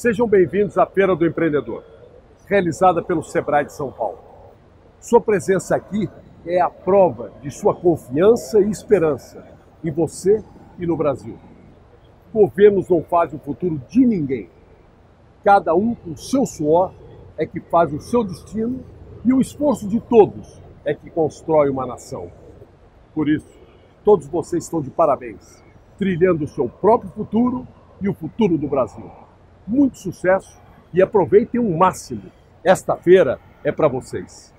Sejam bem-vindos à Feira do Empreendedor, realizada pelo SEBRAE de São Paulo. Sua presença aqui é a prova de sua confiança e esperança em você e no Brasil. Governos não fazem o futuro de ninguém. Cada um com seu suor é que faz o seu destino e o esforço de todos é que constrói uma nação. Por isso, todos vocês estão de parabéns, trilhando o seu próprio futuro e o futuro do Brasil. Muito sucesso e aproveitem o máximo. Esta feira é para vocês.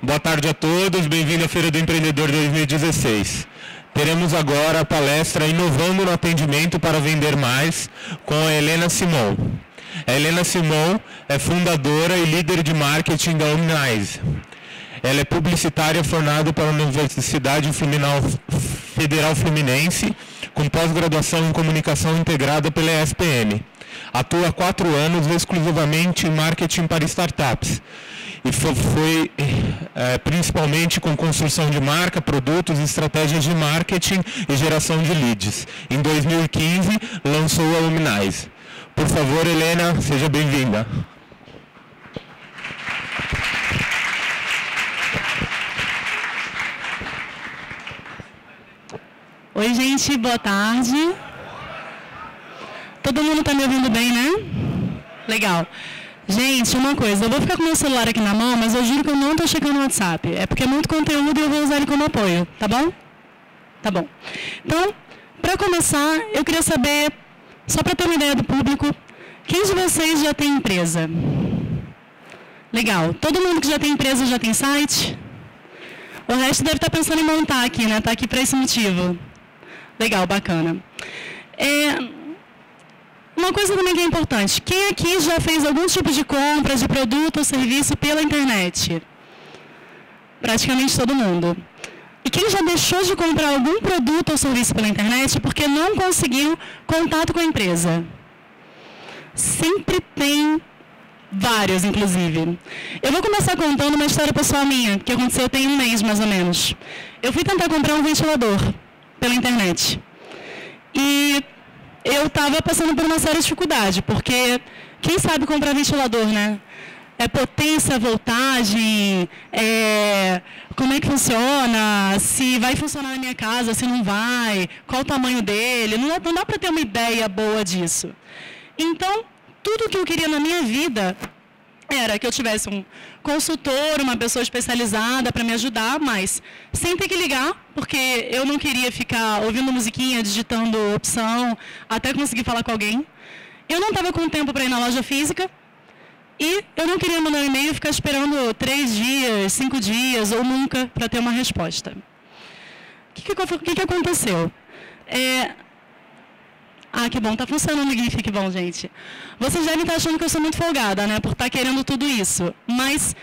Boa tarde a todos, bem-vindo à Feira do Empreendedor 2016. Teremos agora a palestra Inovando no Atendimento para Vender Mais, com a Helena Simon. A Helena Simon é fundadora e líder de marketing da Omnize. Ela é publicitária formada pela Universidade Federal Fluminense, com pós-graduação em comunicação integrada pela ESPM. Atua há 4 anos exclusivamente em marketing para startups. E foi principalmente com construção de marca, produtos, estratégias de marketing e geração de leads. Em 2015, lançou a Omnize. Por favor, Helena, seja bem-vinda. Oi, gente, boa tarde. Todo mundo tá me ouvindo bem, né? Legal. Gente, uma coisa, eu vou ficar com meu celular aqui na mão, mas eu juro que eu não tô checando o WhatsApp. É porque é muito conteúdo e eu vou usar ele como apoio, tá bom? Tá bom. Então, para começar, eu queria saber, só para ter uma ideia do público, quem de vocês já tem empresa? Legal. Todo mundo que já tem empresa já tem site? O resto deve estar pensando em montar aqui, né? Tá aqui para esse motivo. Legal, bacana. Uma coisa também que é importante. Quem aqui já fez algum tipo de compra de produto ou serviço pela internet? Praticamente todo mundo. E quem já deixou de comprar algum produto ou serviço pela internet porque não conseguiu contato com a empresa? Sempre tem vários, inclusive. Eu vou começar contando uma história pessoal minha, que aconteceu tem um mês, mais ou menos. Eu fui tentar comprar um ventilador pela internet. E eu estava passando por uma séria dificuldade, porque quem sabe comprar ventilador, né? É potência, voltagem, como é que funciona, se vai funcionar na minha casa, se não vai, qual o tamanho dele, não dá para ter uma ideia boa disso. Então, tudo que eu queria na minha vida era que eu tivesse um consultor, uma pessoa especializada para me ajudar, mas sem ter que ligar, porque eu não queria ficar ouvindo musiquinha, digitando opção, até conseguir falar com alguém. Eu não estava com tempo para ir na loja física e eu não queria mandar um e-mail e ficar esperando 3 dias, 5 dias ou nunca para ter uma resposta. O que aconteceu? Ah, que bom, tá funcionando o GIF, que bom, gente. Vocês devem estar achando que eu sou muito folgada, né, por estar querendo tudo isso. Mas,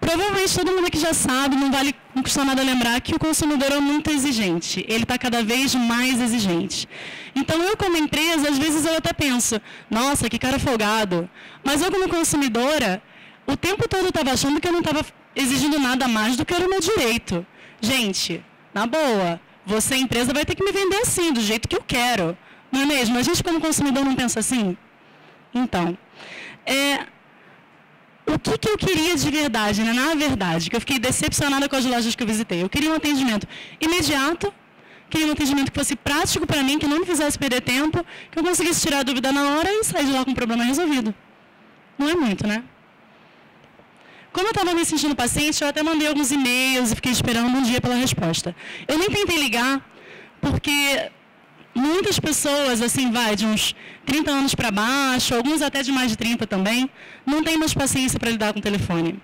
provavelmente, todo mundo aqui já sabe, não custa nada lembrar que o consumidor é muito exigente. Ele está cada vez mais exigente. Então, eu como empresa, às vezes eu até penso, nossa, que cara folgado. Mas eu como consumidora, o tempo todo eu estava achando que eu não estava exigindo nada mais do que era o meu direito. Gente, na boa, você, empresa, vai ter que me vender assim, do jeito que eu quero. Não é mesmo? A gente, como consumidor, não pensa assim? Então, o que eu queria de verdade, né? Na verdade, que eu fiquei decepcionada com as lojas que eu visitei. Eu queria um atendimento imediato, queria um atendimento que fosse prático para mim, que não me fizesse perder tempo, que eu conseguisse tirar a dúvida na hora e sair de lá com o problema resolvido. Não é muito, né? Como eu estava me sentindo paciente, eu até mandei alguns e-mails e fiquei esperando um dia pela resposta. Eu nem tentei ligar, porque muitas pessoas, assim, vai de uns 30 anos para baixo, alguns até de mais de 30 também, não tem mais paciência para lidar com o telefone.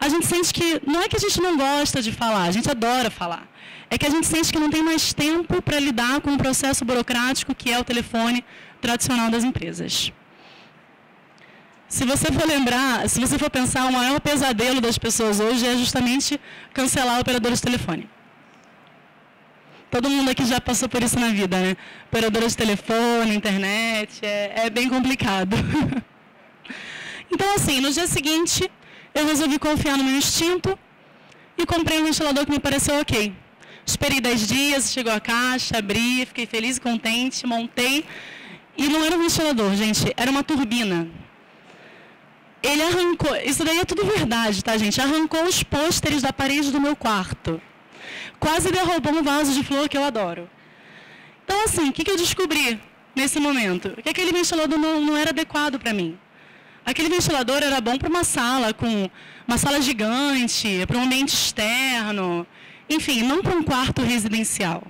A gente sente que, não é que a gente não gosta de falar, a gente adora falar. É que a gente sente que não tem mais tempo para lidar com o processo burocrático que é o telefone tradicional das empresas. Se você for lembrar, se você for pensar, o maior pesadelo das pessoas hoje é justamente cancelar operadores de telefone. Todo mundo aqui já passou por isso na vida, né? Operadoras de telefone, internet, é bem complicado. Então, assim, no dia seguinte, eu resolvi confiar no meu instinto e comprei um ventilador que me pareceu ok. Esperei 10 dias, chegou a caixa, abri, fiquei feliz e contente, montei. E não era um ventilador, gente, era uma turbina. Ele arrancou, isso daí é tudo verdade, tá, gente? Arrancou os pôsteres da parede do meu quarto. Quase derrubou um vaso de flor que eu adoro. Então, assim, o que eu descobri nesse momento? Que aquele ventilador não era adequado para mim. Aquele ventilador era bom para uma sala, com uma sala gigante, para um ambiente externo, enfim, não para um quarto residencial.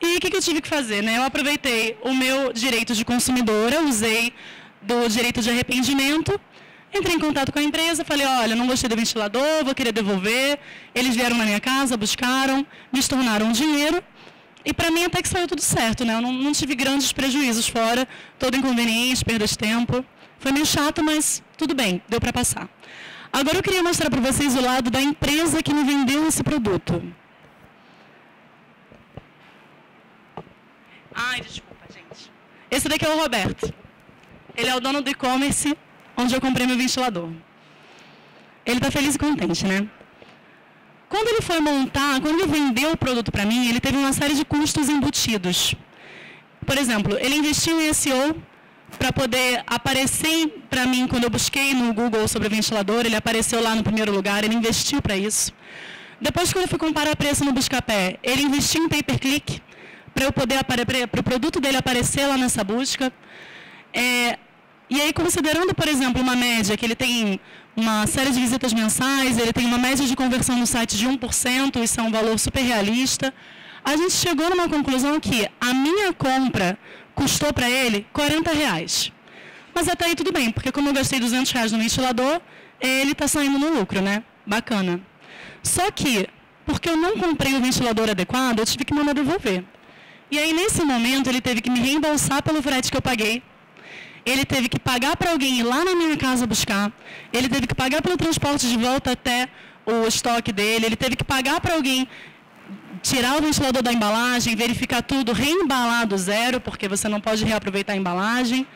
E o que eu tive que fazer, né? Eu aproveitei o meu direito de consumidora, usei do direito de arrependimento, entrei em contato com a empresa, falei, olha, não gostei do ventilador, vou querer devolver. Eles vieram na minha casa, buscaram, me estornaram dinheiro. E para mim até que saiu tudo certo, né? Eu não tive grandes prejuízos fora, todo inconveniente, perda de tempo. Foi meio chato, mas tudo bem, deu para passar. Agora eu queria mostrar para vocês o lado da empresa que me vendeu esse produto. Ai, desculpa, gente. Esse daqui é o Roberto. Ele é o dono do e-commerce onde eu comprei meu ventilador. Ele está feliz e contente, né? Quando ele foi montar, quando ele vendeu o produto para mim, ele teve uma série de custos embutidos. Por exemplo, ele investiu em SEO para poder aparecer para mim. Quando eu busquei no Google sobre ventilador, ele apareceu lá no primeiro lugar, ele investiu para isso. Depois, quando eu fui comparar preço no Buscapé, ele investiu em pay-per-click para eu poder para o produto dele aparecer lá nessa busca. E aí, considerando, por exemplo, uma média que ele tem uma série de visitas mensais, ele tem uma média de conversão no site de 1%, isso é um valor super realista, a gente chegou numa conclusão que a minha compra custou para ele R$40. Mas até aí tudo bem, porque como eu gastei R$200 no ventilador, ele está saindo no lucro, né? Bacana. Só que, porque eu não comprei o ventilador adequado, eu tive que mandar devolver. E aí, nesse momento, ele teve que me reembolsar pelo frete que eu paguei, ele teve que pagar para alguém ir lá na minha casa buscar, ele teve que pagar pelo transporte de volta até o estoque dele, ele teve que pagar para alguém tirar o ventilador da embalagem, verificar tudo, reembalar do zero, porque você não pode reaproveitar a embalagem.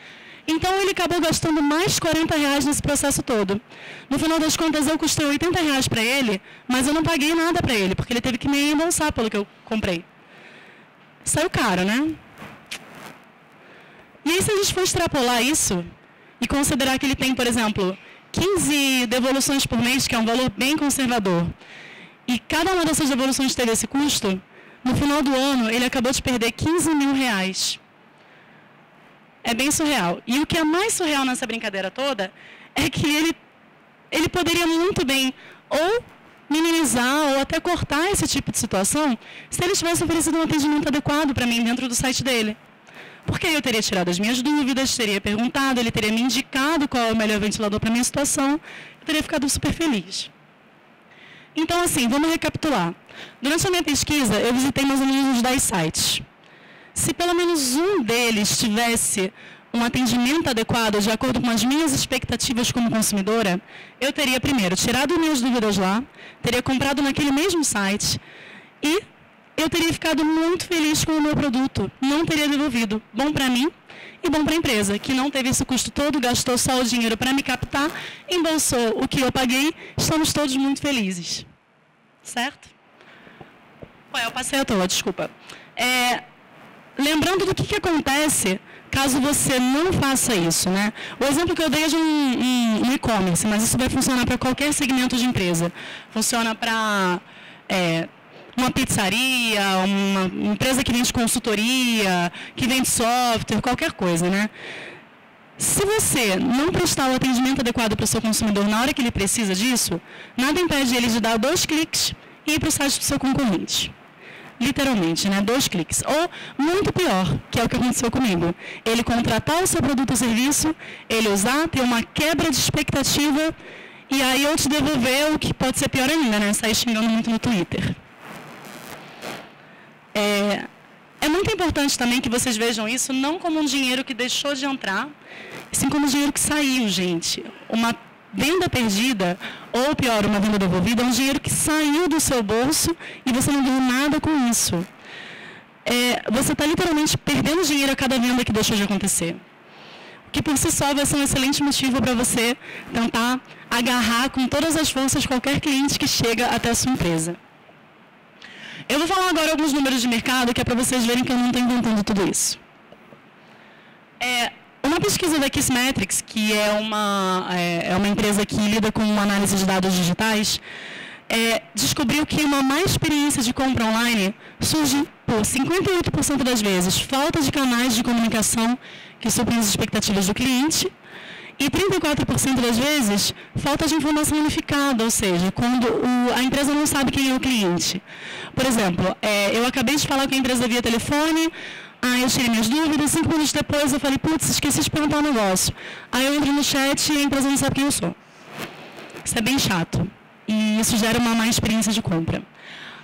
Então, ele acabou gastando mais R$40 nesse processo todo. No final das contas, eu custei R$80 para ele, mas eu não paguei nada para ele, porque ele teve que me reembolsar pelo que eu comprei. Saiu caro, né? E aí, se a gente for extrapolar isso e considerar que ele tem, por exemplo, 15 devoluções por mês, que é um valor bem conservador, e cada uma dessas devoluções teve esse custo, no final do ano, ele acabou de perder R$15 mil. É bem surreal. E o que é mais surreal nessa brincadeira toda é que ele poderia muito bem ou minimizar ou até cortar esse tipo de situação se ele tivesse oferecido um atendimento adequado para mim dentro do site dele. Porque eu teria tirado as minhas dúvidas, teria perguntado, ele teria me indicado qual é o melhor ventilador para a minha situação, eu teria ficado super feliz. Então, assim, vamos recapitular. Durante a minha pesquisa, eu visitei mais ou menos uns 10 sites. Se pelo menos um deles tivesse um atendimento adequado, de acordo com as minhas expectativas como consumidora, eu teria, primeiro, tirado minhas dúvidas lá, teria comprado naquele mesmo site e eu teria ficado muito feliz com o meu produto, não teria devolvido. Bom para mim e bom para a empresa, que não teve esse custo todo, gastou só o dinheiro para me captar, embolsou o que eu paguei, estamos todos muito felizes. Certo? Ué, eu passei à toa, desculpa. Lembrando do que acontece caso você não faça isso, né? O exemplo que eu dei é de um e-commerce, mas isso vai funcionar para qualquer segmento de empresa. Funciona para uma pizzaria, uma empresa que vende consultoria, que vende software, qualquer coisa, né? Se você não prestar o atendimento adequado para o seu consumidor na hora que ele precisa disso, nada impede ele de dar 2 cliques e ir para o site do seu concorrente. Literalmente, né? 2 cliques. Ou, muito pior, que é o que aconteceu comigo, ele contratar o seu produto ou serviço, ele usar, ter uma quebra de expectativa, e aí eu te devolver o que pode ser pior ainda, né? Sair xingando muito no Twitter. É muito importante também que vocês vejam isso, não como um dinheiro que deixou de entrar, sim como um dinheiro que saiu, gente. Uma venda perdida, ou pior, uma venda devolvida, é um dinheiro que saiu do seu bolso e você não ganhou nada com isso. Você está literalmente perdendo dinheiro a cada venda que deixou de acontecer. O que por si só vai ser um excelente motivo para você tentar agarrar com todas as forças qualquer cliente que chega até a sua empresa. Eu vou falar agora alguns números de mercado, que é para vocês verem que eu não estou inventando tudo isso. Uma pesquisa da Kissmetrics, que é uma empresa que lida com uma análise de dados digitais, descobriu que uma má experiência de compra online surge por 58% das vezes falta de canais de comunicação que suprem as expectativas do cliente, e 34% das vezes falta de informação unificada, ou seja, quando a empresa não sabe quem é o cliente. Por exemplo, eu acabei de falar com a empresa via telefone, aí eu tirei minhas dúvidas, 5 minutos depois eu falei, putz, esqueci de perguntar um negócio. Aí eu entro no chat e a empresa não sabe quem eu sou. Isso é bem chato. E isso gera uma má experiência de compra.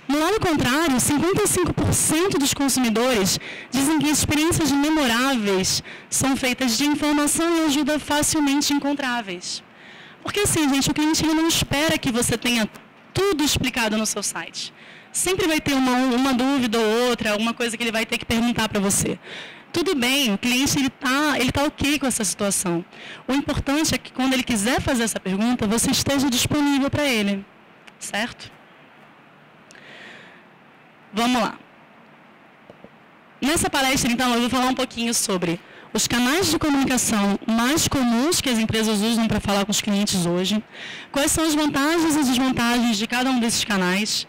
No lado contrário, 55% dos consumidores dizem que experiências memoráveis são feitas de informação e ajuda facilmente encontráveis. Porque assim, gente, o cliente ele não espera que você tenha tudo explicado no seu site. Sempre vai ter uma dúvida ou outra, alguma coisa que ele vai ter que perguntar para você. Tudo bem, o cliente ele tá ok com essa situação. O importante é que quando ele quiser fazer essa pergunta, você esteja disponível para ele, certo? Vamos lá. Nessa palestra, então, eu vou falar um pouquinho sobre os canais de comunicação mais comuns que as empresas usam para falar com os clientes hoje, quais são as vantagens e desvantagens de cada um desses canais,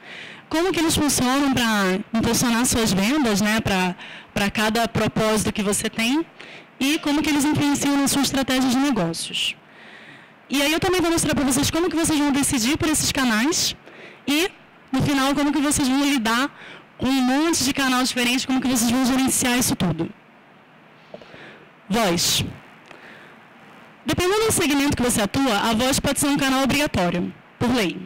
como que eles funcionam para impulsionar suas vendas, né, para cada propósito que você tem, e como que eles influenciam na sua estratégia de negócios. E aí eu também vou mostrar para vocês como que vocês vão decidir por esses canais e, no final, como que vocês vão lidar com um monte de canal diferente, como que vocês vão gerenciar isso tudo. Voz. Dependendo do segmento que você atua, a voz pode ser um canal obrigatório, por lei.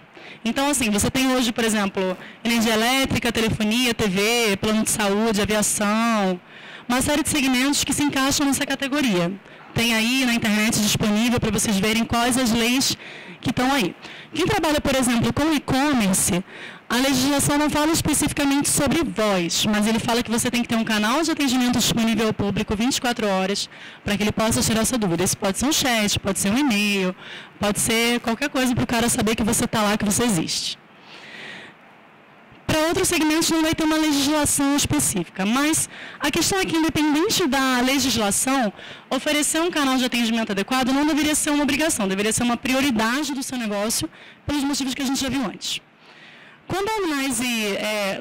Então, assim, você tem hoje, por exemplo, energia elétrica, telefonia, TV, plano de saúde, aviação, uma série de segmentos que se encaixam nessa categoria. Tem aí na internet disponível para vocês verem quais as leis que estão aí. Quem trabalha, por exemplo, com e-commerce, a legislação não fala especificamente sobre voz, mas ele fala que você tem que ter um canal de atendimento disponível ao público 24 horas para que ele possa tirar sua dúvida. Isso pode ser um chat, pode ser um e-mail, pode ser qualquer coisa para o cara saber que você está lá, que você existe. Para outros segmentos não vai ter uma legislação específica, mas a questão é que, independente da legislação, oferecer um canal de atendimento adequado não deveria ser uma obrigação, deveria ser uma prioridade do seu negócio, pelos motivos que a gente já viu antes. Quando a Omnize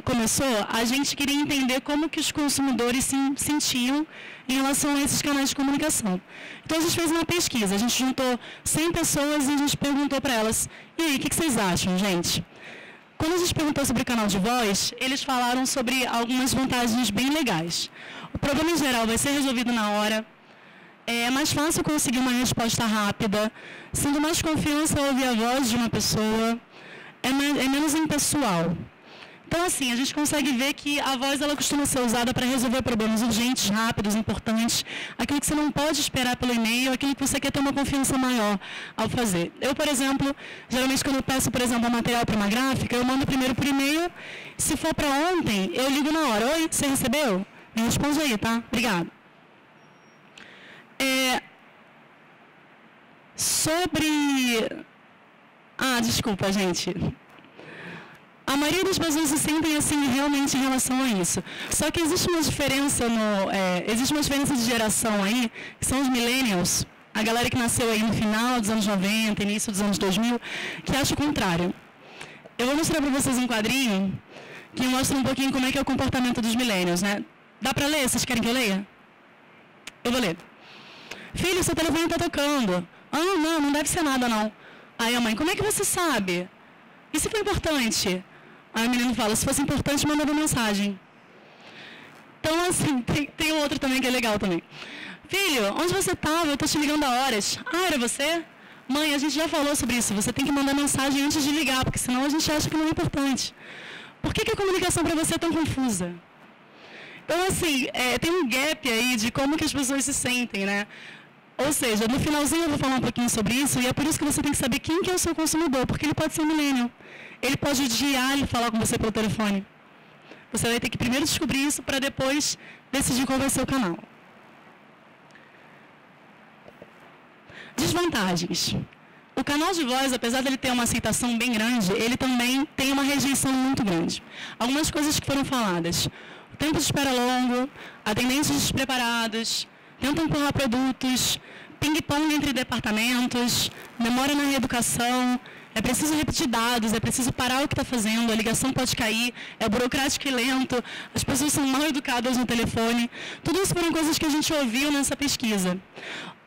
começou, a gente queria entender como que os consumidores se sentiam em relação a esses canais de comunicação. Então, a gente fez uma pesquisa, a gente juntou 100 pessoas e a gente perguntou para elas, e aí, o que vocês acham, gente? Quando a gente perguntou sobre o canal de voz, eles falaram sobre algumas vantagens bem legais. O problema em geral vai ser resolvido na hora, é mais fácil conseguir uma resposta rápida, sendo mais confiança ao ouvir a voz de uma pessoa, é menos impessoal. Então, assim, a gente consegue ver que a voz ela costuma ser usada para resolver problemas urgentes, rápidos, importantes, aquilo que você não pode esperar pelo e-mail, aquilo que você quer ter uma confiança maior ao fazer. Eu, por exemplo, geralmente quando eu peço, por exemplo, um material para uma gráfica, eu mando primeiro por e-mail. Se for para ontem, eu ligo na hora. Oi, você recebeu? Me responde aí, tá? Obrigada. Desculpa, gente. A maioria das pessoas se sentem assim realmente em relação a isso. Só que existe uma diferença de geração aí, que são os millennials, a galera que nasceu aí no final dos anos 90, início dos anos 2000, que acha o contrário. Eu vou mostrar para vocês um quadrinho que mostra um pouquinho como é que é o comportamento dos millennials, né? Dá para ler? Vocês querem que eu leia? Eu vou ler. Filho, seu telefone está tocando. Ah, não, não deve ser nada, não. Aí a mãe, como é que você sabe? Isso foi importante. Aí o menino fala, se fosse importante, mandava mensagem. Então, assim, tem outro também que é legal também. Filho, onde você estava? Eu estou te ligando há horas. Ah, era você? Mãe, a gente já falou sobre isso. Você tem que mandar mensagem antes de ligar, porque senão a gente acha que não é importante. Por que a comunicação para você é tão confusa? Então, assim, tem um gap aí de como que as pessoas se sentem, né? Ou seja, no finalzinho eu vou falar um pouquinho sobre isso, e é por isso que você tem que saber quem que é o seu consumidor, porque ele pode ser um millennial. Ele pode odiar e falar com você pelo telefone. Você vai ter que primeiro descobrir isso para depois decidir qual vai ser o canal. Desvantagens. O canal de voz, apesar de ele ter uma aceitação bem grande, ele também tem uma rejeição muito grande. Algumas coisas que foram faladas. O tempo de espera longo, atendentes despreparados, tentam empurrar produtos, ping-pong entre departamentos, demora na reeducação, é preciso repetir dados, é preciso parar o que está fazendo, a ligação pode cair, é burocrático e lento, as pessoas são mal educadas no telefone. Tudo isso foram coisas que a gente ouviu nessa pesquisa.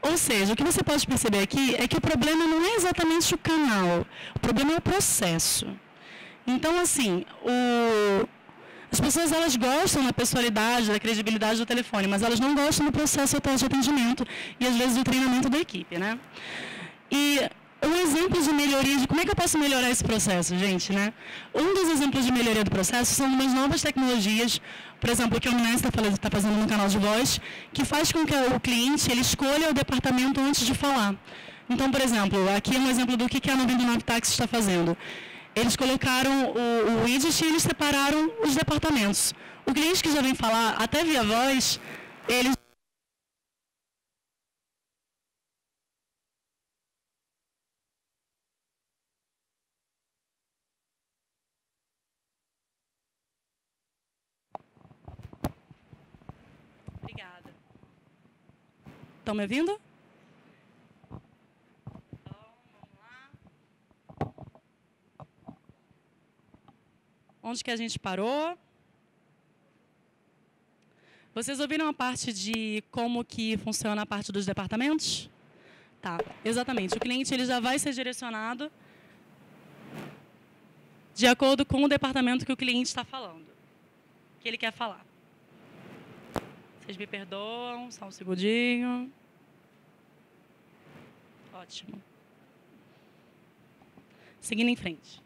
Ou seja, o que você pode perceber aqui é que o problema não é exatamente o canal, o problema é o processo. Então, assim, as pessoas, elas gostam da pessoalidade, da credibilidade do telefone, mas elas não gostam do processo atual de atendimento e, às vezes, do treinamento da equipe, né? E um exemplo de melhoria, de como é que eu posso melhorar esse processo, gente, né? Um dos exemplos de melhoria do processo são umas novas tecnologias, por exemplo, o que a Omnize está fazendo no canal de voz, que faz com que o cliente ele escolha o departamento antes de falar. Então, por exemplo, aqui é um exemplo do que a 99Taxi está fazendo. Eles colocaram o widget e eles separaram os departamentos. O cliente que já vem falar, até via voz, eles... Estão me ouvindo? Então, vamos lá. Onde que a gente parou? Vocês ouviram a parte de como que funciona a parte dos departamentos? Tá, exatamente. O cliente ele já vai ser direcionado de acordo com o departamento que o cliente está falando, que ele quer falar. Vocês me perdoam, só um segundinho. Ótimo. Seguindo em frente.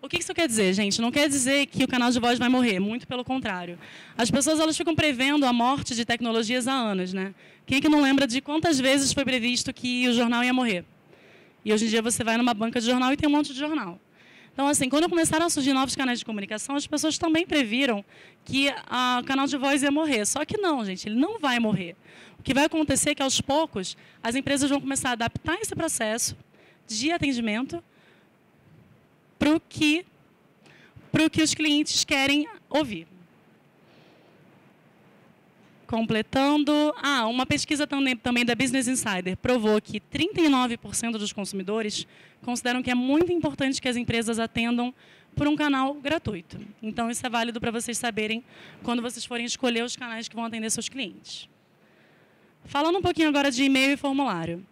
O que isso quer dizer, gente? Não quer dizer que o canal de voz vai morrer, muito pelo contrário. As pessoas elas ficam prevendo a morte de tecnologias há anos, né? Quem é que não lembra de quantas vezes foi previsto que o jornal ia morrer? E hoje em dia você vai numa banca de jornal e tem um monte de jornal. Então, assim, quando começaram a surgir novos canais de comunicação, as pessoas também previram que o canal de voz ia morrer. Só que não, gente, ele não vai morrer. O que vai acontecer é que, aos poucos, as empresas vão começar a adaptar esse processo de atendimento para o que os clientes querem ouvir. Completando, uma pesquisa também da Business Insider provou que 39% dos consumidores consideram que é muito importante que as empresas atendam por um canal gratuito. Então, isso é válido para vocês saberem quando vocês forem escolher os canais que vão atender seus clientes. Falando um pouquinho agora de e-mail e formulário.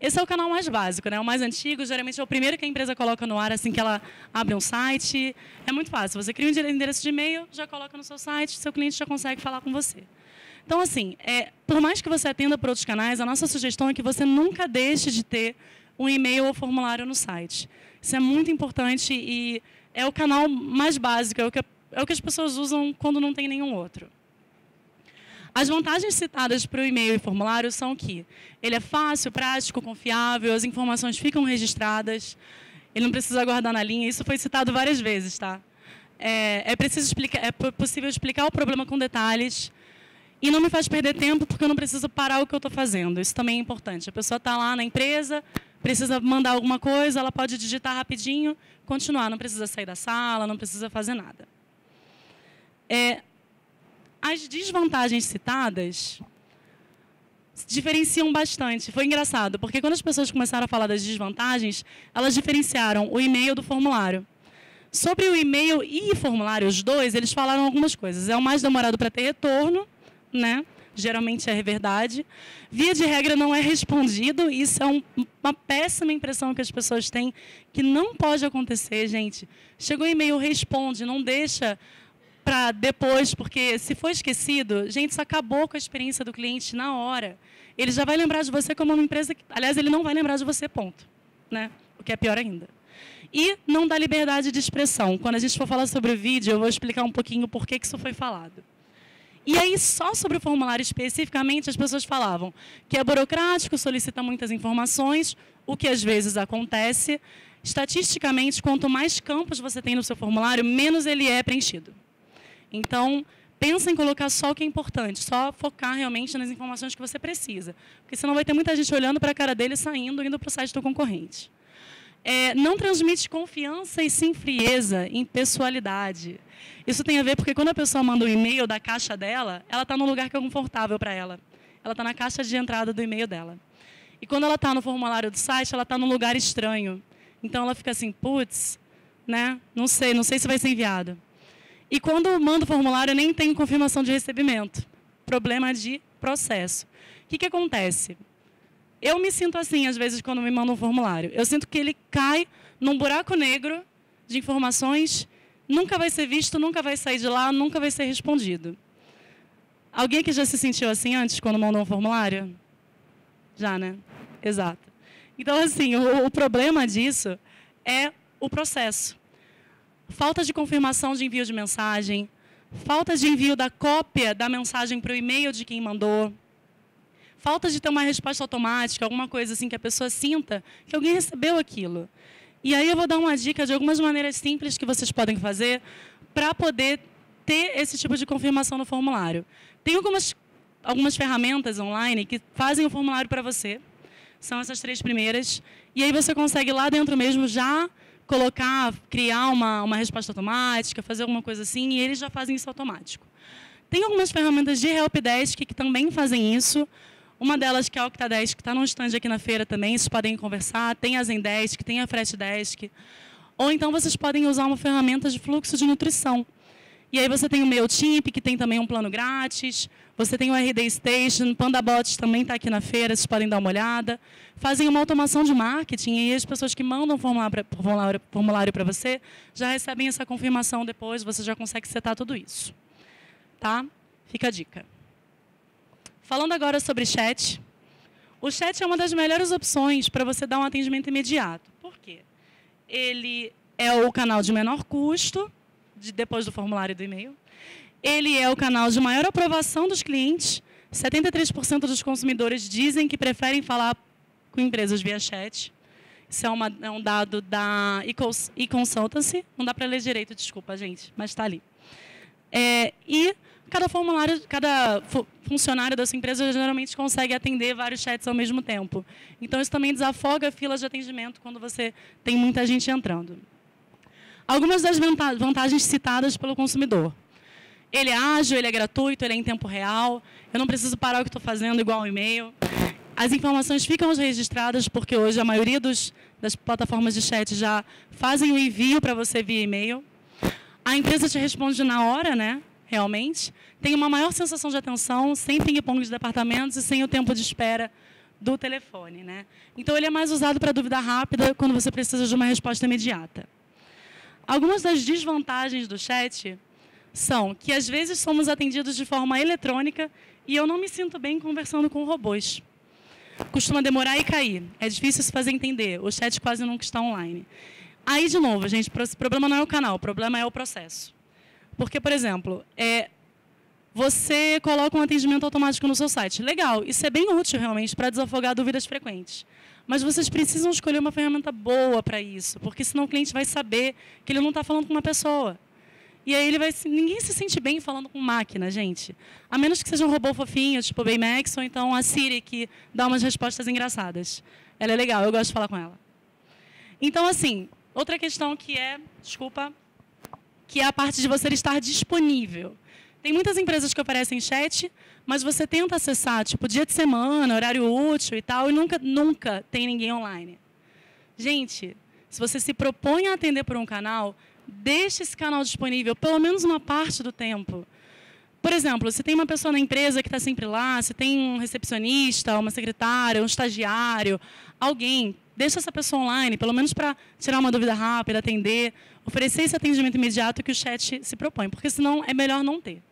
Esse é o canal mais básico, né? O mais antigo, geralmente é o primeiro que a empresa coloca no ar assim que ela abre um site. É muito fácil, você cria um endereço de e-mail, já coloca no seu site, seu cliente já consegue falar com você. Então, assim, por mais que você atenda por outros canais, a nossa sugestão é que você nunca deixe de ter um e-mail ou formulário no site. Isso é muito importante e é o canal mais básico, é o que as pessoas usam quando não tem nenhum outro. As vantagens citadas para o e-mail e formulário são que ele é fácil, prático, confiável, as informações ficam registradas, ele não precisa guardar na linha, isso foi citado várias vezes, tá? É possível explicar o problema com detalhes. E não me faz perder tempo, porque eu não preciso parar o que eu estou fazendo. Isso também é importante. A pessoa está lá na empresa, precisa mandar alguma coisa, ela pode digitar rapidinho, continuar. Não precisa sair da sala, não precisa fazer nada. As desvantagens citadas se diferenciam bastante. Foi engraçado, porque quando as pessoas começaram a falar das desvantagens, elas diferenciaram o e-mail do formulário. Sobre o e-mail e formulário, os dois, eles falaram algumas coisas. É o mais demorado para ter retorno, né? Geralmente é verdade. Via de regra, não é respondido. Isso é uma péssima impressão que as pessoas têm, que não pode acontecer, gente. Chegou o e-mail, responde, não deixa para depois, porque se for esquecido, gente, isso acabou com a experiência do cliente na hora. Ele já vai lembrar de você como uma empresa... Aliás, ele não vai lembrar de você, ponto, né? O que é pior ainda. E não dá liberdade de expressão. Quando a gente for falar sobre o vídeo, eu vou explicar um pouquinho por que isso foi falado. E aí, só sobre o formulário especificamente, as pessoas falavam que é burocrático, solicita muitas informações, o que às vezes acontece. Estatisticamente, quanto mais campos você tem no seu formulário, menos ele é preenchido. Então, pensa em colocar só o que é importante, só focar realmente nas informações que você precisa. Porque senão vai ter muita gente olhando para a cara dele, saindo, indo para o site do concorrente. não transmite confiança e sim frieza, impessoalidade. Isso tem a ver porque quando a pessoa manda um e-mail da caixa dela, ela está num lugar que é confortável para ela. Ela está na caixa de entrada do e-mail dela. E quando ela está no formulário do site, ela está num lugar estranho. Então ela fica assim, putz, né? Não sei se vai ser enviado. E quando eu mando o formulário, eu nem tenho confirmação de recebimento. Problema de processo. O que acontece? Eu me sinto assim, às vezes, quando me mandam um formulário. Eu sinto que ele cai num buraco negro de informações, nunca vai ser visto, nunca vai sair de lá, nunca vai ser respondido. Alguém aqui já se sentiu assim antes, quando mandou um formulário? Já, né? Exato. Então, assim, o problema disso é o processo. Falta de confirmação de envio de mensagem, falta de envio da cópia da mensagem para o e-mail de quem mandou, falta de ter uma resposta automática, alguma coisa assim que a pessoa sinta que alguém recebeu aquilo. E aí eu vou dar uma dica de algumas maneiras simples que vocês podem fazer para poder ter esse tipo de confirmação no formulário. Tem algumas ferramentas online que fazem o formulário para você. São essas três primeiras. E aí você consegue lá dentro mesmo já colocar, criar uma resposta automática, fazer alguma coisa assim, e eles já fazem isso automático. Tem algumas ferramentas de Helpdesk que também fazem isso. Uma delas, que é a Octadesk, que está num stand aqui na feira também, vocês podem conversar. Tem a Zendesk, tem a Freshdesk. Ou então vocês podem usar uma ferramenta de fluxo de nutrição. E aí você tem o MailChimp, que tem também um plano grátis. Você tem o RD Station, Pandabot também está aqui na feira, vocês podem dar uma olhada. Fazem uma automação de marketing e as pessoas que mandam formulário para você já recebem essa confirmação depois, você já consegue setar tudo isso. Tá? Fica a dica. Falando agora sobre chat. O chat é uma das melhores opções para você dar um atendimento imediato. Por quê? Ele é o canal de menor custo, depois do formulário do e-mail. Ele é o canal de maior aprovação dos clientes. 73% dos consumidores dizem que preferem falar com empresas via chat. Isso é um dado da e-consultancy. Não dá para ler direito, desculpa, gente, mas está ali. E cada funcionário dessa empresa geralmente consegue atender vários chats ao mesmo tempo. Então, isso também desafoga filas de atendimento quando você tem muita gente entrando. Algumas das vantagens citadas pelo consumidor. Ele é ágil, ele é gratuito, ele é em tempo real. Eu não preciso parar o que estou fazendo igual ao e-mail. As informações ficam registradas, porque hoje a maioria das plataformas de chat já fazem o envio para você via e-mail. A empresa te responde na hora, né? Realmente. Tem uma maior sensação de atenção, sem ping-pong de departamentos e sem o tempo de espera do telefone, né? Então, ele é mais usado para dúvida rápida, quando você precisa de uma resposta imediata. Algumas das desvantagens do chat são que, às vezes, somos atendidos de forma eletrônica e eu não me sinto bem conversando com robôs. Costuma demorar e cair. É difícil se fazer entender. O chat quase nunca está online. Aí, de novo, gente, o problema não é o canal, o problema é o processo. Porque, por exemplo, você coloca um atendimento automático no seu site. Legal, isso é bem útil, realmente, para desafogar dúvidas frequentes. Mas vocês precisam escolher uma ferramenta boa para isso, porque senão o cliente vai saber que ele não está falando com uma pessoa. E aí ninguém se sente bem falando com máquina, gente. A menos que seja um robô fofinho, tipo Baymax, ou então a Siri, que dá umas respostas engraçadas. Ela é legal, eu gosto de falar com ela. Então, assim, outra questão que é a parte de você estar disponível. Tem muitas empresas que oferecem chat, mas você tenta acessar, tipo, dia de semana, horário útil e tal, e nunca tem ninguém online. Gente, se você se propõe a atender por um canal, deixe esse canal disponível pelo menos uma parte do tempo. Por exemplo, se tem uma pessoa na empresa que está sempre lá, se tem um recepcionista, uma secretária, um estagiário, alguém, deixa essa pessoa online, pelo menos para tirar uma dúvida rápida, atender, oferecer esse atendimento imediato que o chat se propõe, porque senão é melhor não ter.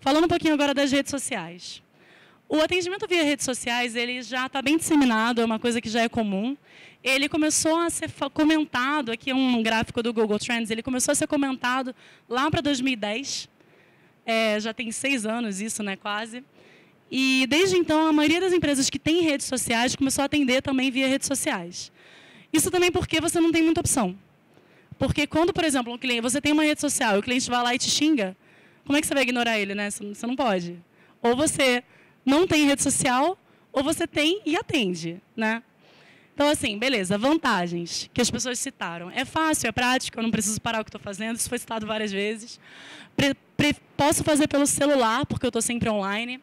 Falando um pouquinho agora das redes sociais. O atendimento via redes sociais, ele já está bem disseminado, é uma coisa que já é comum. Ele começou a ser comentado, aqui é um gráfico do Google Trends, ele começou a ser comentado lá para 2010. Já tem 6 anos isso, né, quase. E desde então, a maioria das empresas que tem redes sociais começou a atender também via redes sociais. Isso também porque você não tem muita opção. Porque quando, por exemplo, um cliente, você tem uma rede social e o cliente vai lá e te xinga, como é que você vai ignorar ele, né? Você não pode. Ou você não tem rede social, ou você tem e atende, né? Então, assim, beleza, vantagens que as pessoas citaram. É fácil, é prático, eu não preciso parar o que estou fazendo, isso foi citado várias vezes. Posso fazer pelo celular, porque eu estou sempre online.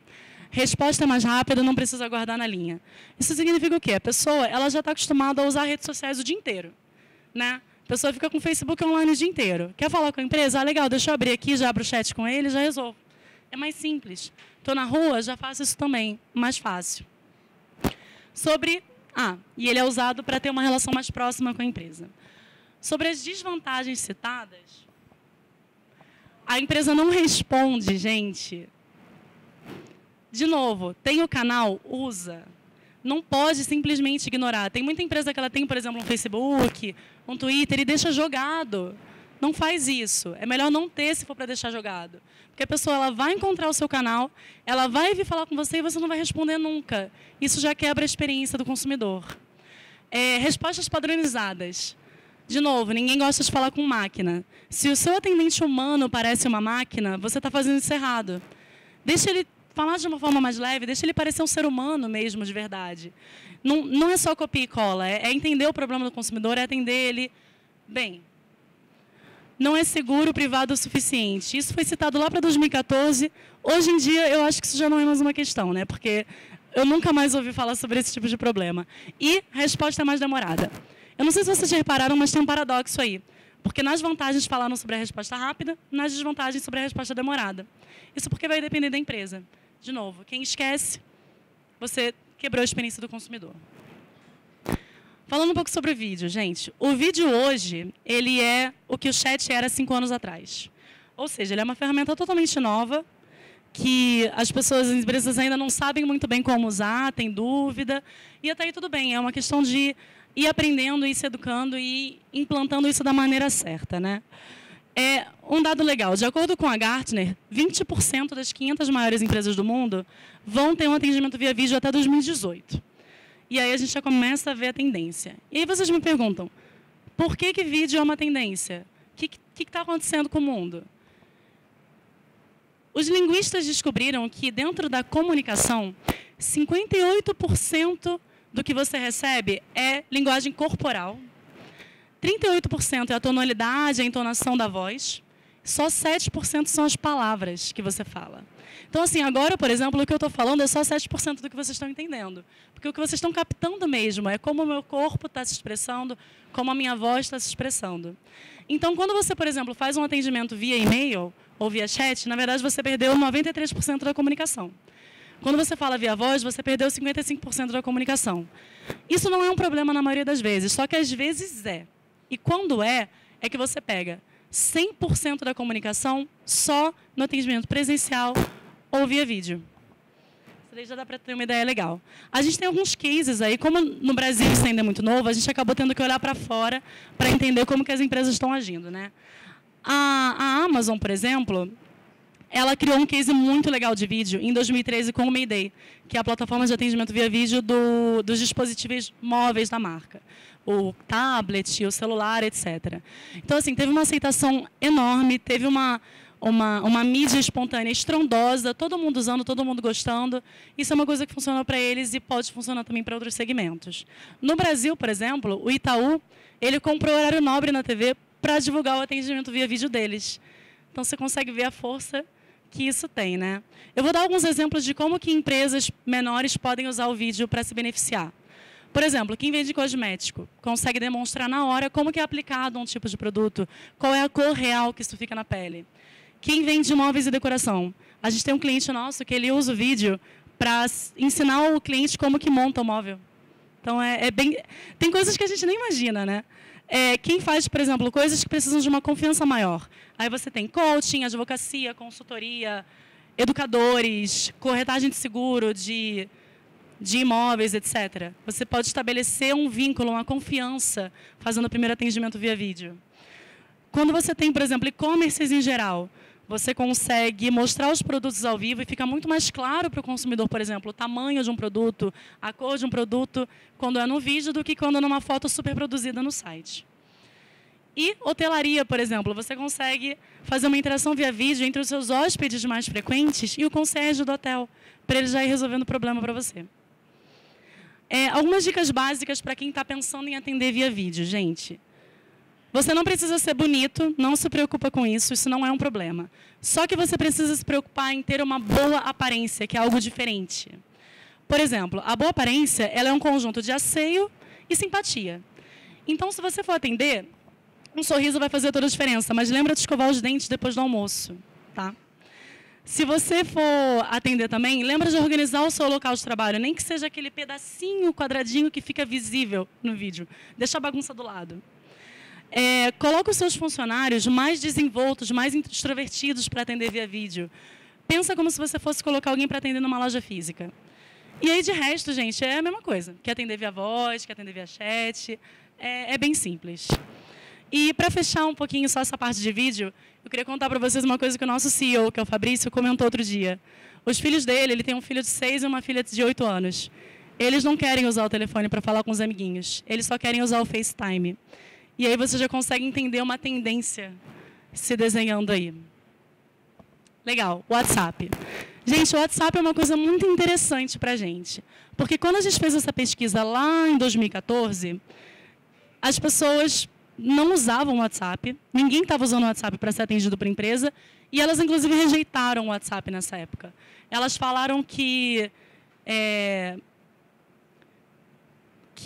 Resposta mais rápida, não preciso aguardar na linha. Isso significa o quê? A pessoa ela já está acostumada a usar redes sociais o dia inteiro, né? A pessoa fica com o Facebook online o dia inteiro. Quer falar com a empresa? Ah, legal, deixa eu abrir aqui, já abro o chat com ele, já resolvo. É mais simples. Estou na rua, já faço isso também, mais fácil. Sobre... Ah, e ele é usado para ter uma relação mais próxima com a empresa. Sobre as desvantagens citadas, a empresa não responde, gente. De novo, tem o canal, usa. Não pode simplesmente ignorar. Tem muita empresa que ela tem, por exemplo, um Facebook, um Twitter, e deixa jogado. Não faz isso. É melhor não ter se for para deixar jogado. Porque a pessoa ela vai encontrar o seu canal, ela vai vir falar com você e você não vai responder nunca. Isso já quebra a experiência do consumidor. Respostas padronizadas. De novo, ninguém gosta de falar com máquina. Se o seu atendente humano parece uma máquina, você está fazendo isso errado. Deixa ele falar de uma forma mais leve, deixa ele parecer um ser humano mesmo, de verdade. Não, não é só copia e cola, é entender o problema do consumidor, é atender ele bem. Não é seguro privado o suficiente. Isso foi citado lá para 2014. Hoje em dia, eu acho que isso já não é mais uma questão, né? Porque eu nunca mais ouvi falar sobre esse tipo de problema. E a resposta é mais demorada. Eu não sei se vocês repararam, mas tem um paradoxo aí. Porque nas vantagens falaram sobre a resposta rápida, nas desvantagens sobre a resposta demorada. Isso porque vai depender da empresa. De novo, quem esquece, você quebrou a experiência do consumidor. Falando um pouco sobre o vídeo, gente. O vídeo hoje, ele é o que o chat era 5 anos atrás. Ou seja, ele é uma ferramenta totalmente nova, que as pessoas, as empresas ainda não sabem muito bem como usar, tem dúvida. E até aí tudo bem, é uma questão de ir aprendendo, ir se educando e implantando isso da maneira certa, né? É um dado legal. De acordo com a Gartner, 20% das 500 maiores empresas do mundo vão ter um atendimento via vídeo até 2018. E aí a gente já começa a ver a tendência. E aí vocês me perguntam, por que que vídeo é uma tendência? O que está acontecendo com o mundo? Os linguistas descobriram que dentro da comunicação, 58% do que você recebe é linguagem corporal, 38% é a tonalidade, a entonação da voz, só 7% são as palavras que você fala. Então, assim, agora, por exemplo, o que eu estou falando é só 7% do que vocês estão entendendo. Porque o que vocês estão captando mesmo é como o meu corpo está se expressando, como a minha voz está se expressando. Então, quando você, por exemplo, faz um atendimento via e-mail ou via chat, na verdade, você perdeu 93% da comunicação. Quando você fala via voz, você perdeu 55% da comunicação. Isso não é um problema na maioria das vezes, só que às vezes é. E quando é que você pega 100% da comunicação só no atendimento presencial ou via vídeo. Isso daí já dá para ter uma ideia legal. A gente tem alguns cases aí, como no Brasil isso ainda é muito novo, a gente acabou tendo que olhar para fora para entender como que as empresas estão agindo, né? A Amazon, por exemplo, ela criou um case muito legal de vídeo em 2013 com o Mayday, que é a plataforma de atendimento via vídeo dos dispositivos móveis da marca. O tablet, o celular, etc. Então, assim, teve uma aceitação enorme, teve uma mídia espontânea estrondosa, todo mundo usando, todo mundo gostando. Isso é uma coisa que funcionou para eles e pode funcionar também para outros segmentos. No Brasil, por exemplo, o Itaú, ele comprou horário nobre na TV para divulgar o atendimento via vídeo deles. Então, você consegue ver a força que isso tem, né? Eu vou dar alguns exemplos de como que empresas menores podem usar o vídeo para se beneficiar. Por exemplo, quem vende cosmético consegue demonstrar na hora como que é aplicado um tipo de produto, qual é a cor real que isso fica na pele. Quem vende móveis e decoração, a gente tem um cliente nosso que ele usa o vídeo para ensinar o cliente como que monta o móvel. Então, bem... tem coisas que a gente nem imagina, né? Quem faz, por exemplo, coisas que precisam de uma confiança maior. Aí você tem coaching, advocacia, consultoria, educadores, corretagem de seguro, de imóveis, etc. Você pode estabelecer um vínculo, uma confiança, fazendo o primeiro atendimento via vídeo. Quando você tem, por exemplo, e-commerces em geral, você consegue mostrar os produtos ao vivo e fica muito mais claro para o consumidor, por exemplo, o tamanho de um produto, a cor de um produto, quando é no vídeo, do que quando é numa foto super produzida no site. E hotelaria, por exemplo, você consegue fazer uma interação via vídeo entre os seus hóspedes mais frequentes e o concierge do hotel, para ele já ir resolvendo o problema para você. Algumas dicas básicas para quem está pensando em atender via vídeo, gente. Você não precisa ser bonito, não se preocupa com isso, isso não é um problema. Só que você precisa se preocupar em ter uma boa aparência, que é algo diferente. Por exemplo, a boa aparência, ela é um conjunto de asseio e simpatia. Então, se você for atender, um sorriso vai fazer toda a diferença, mas lembra de escovar os dentes depois do almoço, tá? Se você for atender também, lembra de organizar o seu local de trabalho, nem que seja aquele pedacinho, quadradinho que fica visível no vídeo. Deixa a bagunça do lado. Coloca os seus funcionários mais desenvoltos, mais extrovertidos para atender via vídeo. Pensa como se você fosse colocar alguém para atender numa loja física. E aí, de resto, gente, é a mesma coisa. Quer atender via voz, quer atender via chat, é bem simples. E para fechar um pouquinho só essa parte de vídeo, eu queria contar para vocês uma coisa que o nosso CEO, que é o Fabrício, comentou outro dia. Os filhos dele, ele tem um filho de 6 e uma filha de 8 anos. Eles não querem usar o telefone para falar com os amiguinhos, eles só querem usar o FaceTime. E aí você já consegue entender uma tendência se desenhando aí. Legal, WhatsApp. Gente, o WhatsApp é uma coisa muito interessante para a gente. Porque quando a gente fez essa pesquisa lá em 2014, as pessoas não usavam o WhatsApp, ninguém estava usando o WhatsApp para ser atendido por empresa, e elas, inclusive, rejeitaram o WhatsApp nessa época. Elas falaram que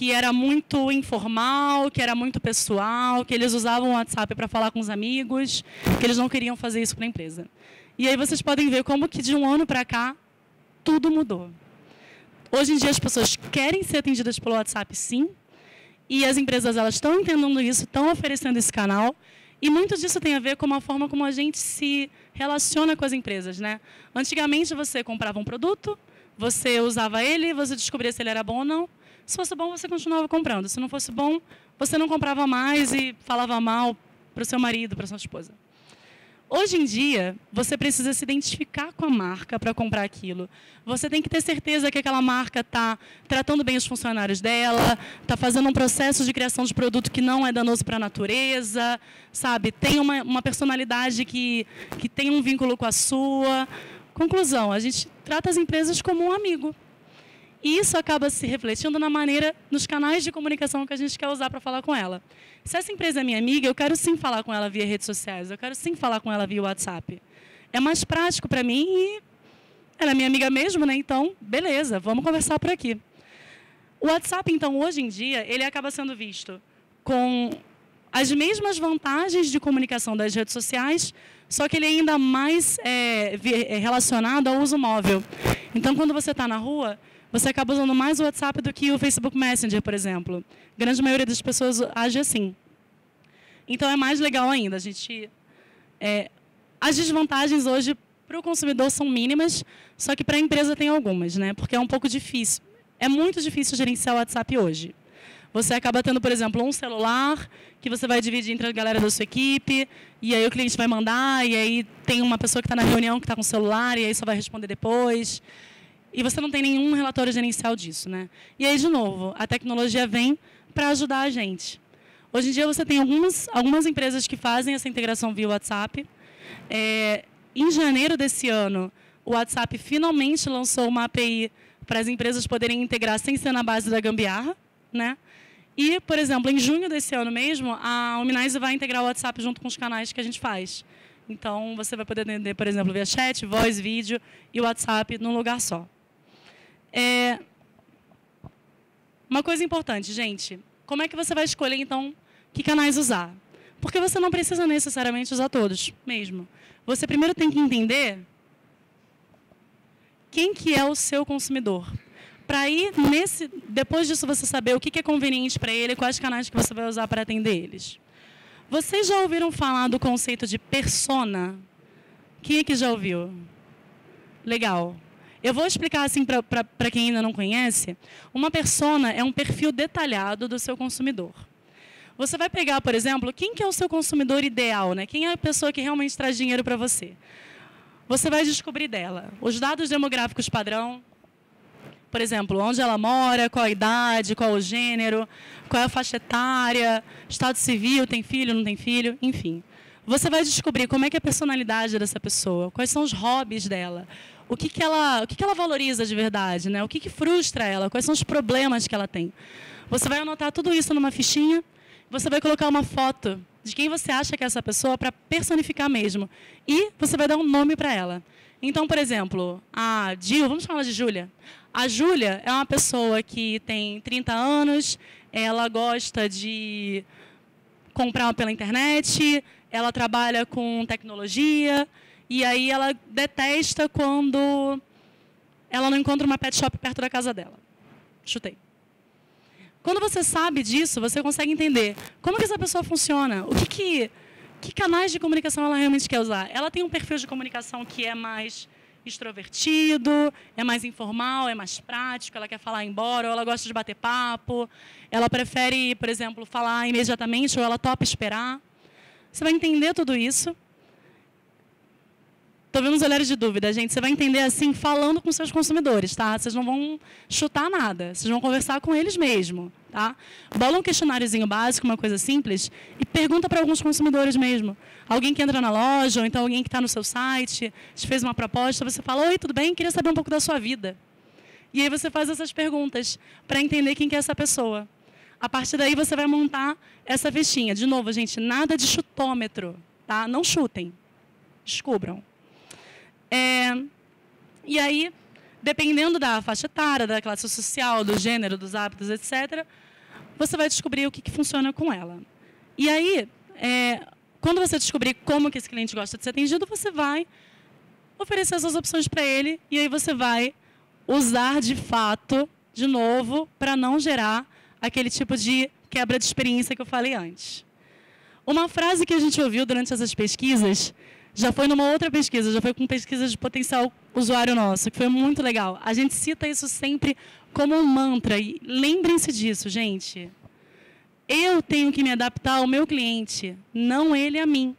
era muito informal, que era muito pessoal, que eles usavam o WhatsApp para falar com os amigos, que eles não queriam fazer isso para a empresa. E aí vocês podem ver como que de um ano para cá, tudo mudou. Hoje em dia as pessoas querem ser atendidas pelo WhatsApp, sim, e as empresas elas estão entendendo isso, estão oferecendo esse canal, e muito disso tem a ver com a forma como a gente se relaciona com as empresas, né? Antigamente você comprava um produto, você usava ele, você descobria se ele era bom ou não. Se fosse bom, você continuava comprando. Se não fosse bom, você não comprava mais e falava mal para o seu marido, para a sua esposa. Hoje em dia, você precisa se identificar com a marca para comprar aquilo. Você tem que ter certeza que aquela marca está tratando bem os funcionários dela, está fazendo um processo de criação de produto que não é danoso para a natureza, sabe? Tem uma personalidade que tem um vínculo com a sua. Conclusão, a gente trata as empresas como um amigo. E isso acaba se refletindo na maneira, nos canais de comunicação que a gente quer usar para falar com ela. Se essa empresa é minha amiga, eu quero sim falar com ela via redes sociais, eu quero sim falar com ela via WhatsApp. É mais prático para mim e ela é minha amiga mesmo, né? Então, beleza, vamos conversar por aqui. O WhatsApp, então, hoje em dia, ele acaba sendo visto com as mesmas vantagens de comunicação das redes sociais, só que ele é ainda mais relacionado ao uso móvel. Então, quando você está na rua, você acaba usando mais o WhatsApp do que o Facebook Messenger, por exemplo. A grande maioria das pessoas age assim. Então, é mais legal ainda. As desvantagens hoje para o consumidor são mínimas, só que para a empresa tem algumas, né? Porque é um pouco difícil. É muito difícil gerenciar o WhatsApp hoje. Você acaba tendo, por exemplo, um celular que você vai dividir entre a galera da sua equipe, e aí o cliente vai mandar, e aí tem uma pessoa que está na reunião que está com o celular, e aí só vai responder depois. E você não tem nenhum relatório gerencial disso, né? E aí, de novo, a tecnologia vem para ajudar a gente. Hoje em dia, você tem algumas empresas que fazem essa integração via WhatsApp. Em janeiro desse ano, o WhatsApp finalmente lançou uma API para as empresas poderem integrar sem ser na base da gambiarra, né? E, por exemplo, em junho desse ano mesmo, a Omnize vai integrar o WhatsApp junto com os canais que a gente faz. Então, você vai poder atender, por exemplo, via chat, voz, vídeo e WhatsApp num lugar só. Uma coisa importante, gente, como é que você vai escolher, então, que canais usar? Porque você não precisa necessariamente usar todos, mesmo. Você primeiro tem que entender quem que é o seu consumidor. Para aí, depois disso, você saber o que é conveniente para ele, quais canais que você vai usar para atender eles. Vocês já ouviram falar do conceito de persona? Quem é que já ouviu? Legal. Eu vou explicar assim para quem ainda não conhece. Uma persona é um perfil detalhado do seu consumidor. Você vai pegar, por exemplo, quem que é o seu consumidor ideal, né? Quem é a pessoa que realmente traz dinheiro para você? Você vai descobrir dela os dados demográficos padrão, por exemplo, onde ela mora, qual a idade, qual o gênero, qual é a faixa etária, estado civil, tem filho, não tem filho, enfim. Você vai descobrir como é que é a personalidade dessa pessoa, quais são os hobbies dela, o que ela valoriza de verdade, né? O que frustra ela, quais são os problemas que ela tem. Você vai anotar tudo isso numa fichinha, você vai colocar uma foto de quem você acha que é essa pessoa para personificar mesmo. E você vai dar um nome para ela. Então, por exemplo, a Jill, vamos chamar ela de Júlia. A Júlia é uma pessoa que tem 30 anos, ela gosta de comprar pela internet, ela trabalha com tecnologia, e aí ela detesta quando ela não encontra uma pet shop perto da casa dela. Chutei. Quando você sabe disso, você consegue entender como que essa pessoa funciona, que canais de comunicação ela realmente quer usar. Ela tem um perfil de comunicação que é mais extrovertido, é mais informal, é mais prático, ela quer falar embora, ou ela gosta de bater papo, ela prefere, por exemplo, falar imediatamente, ou ela topa esperar. Você vai entender tudo isso. Estou vendo uns olhares de dúvida, gente. Você vai entender assim, falando com seus consumidores, tá? Vocês não vão chutar nada, vocês vão conversar com eles mesmo. Tá? Bola um questionáriozinho básico, uma coisa simples, e pergunta para alguns consumidores mesmo. Alguém que entra na loja, ou então alguém que está no seu site, te fez uma proposta, você fala, oi, tudo bem? Queria saber um pouco da sua vida. E aí você faz essas perguntas para entender quem que é essa pessoa. A partir daí você vai montar essa fichinha. De novo, gente, nada de chutômetro. Tá? Não chutem, descubram. E aí, dependendo da faixa etária, da classe social, do gênero, dos hábitos, etc., você vai descobrir o que funciona com ela. E aí, quando você descobrir como que esse cliente gosta de ser atendido, você vai oferecer essas opções para ele e aí você vai usar de fato, de novo, para não gerar aquele tipo de quebra de experiência que eu falei antes. Uma frase que a gente ouviu durante essas pesquisas, já foi numa outra pesquisa, já foi com pesquisa de potencial usuário nosso, que foi muito legal. A gente cita isso sempre como um mantra. E lembrem-se disso, gente. Eu tenho que me adaptar ao meu cliente, não ele a mim.